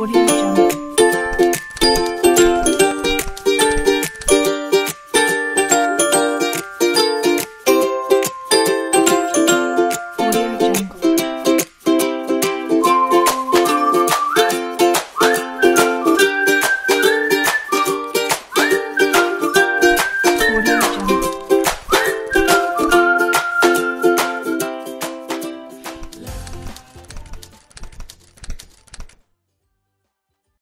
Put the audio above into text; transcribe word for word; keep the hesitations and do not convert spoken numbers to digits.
Audio Jungle.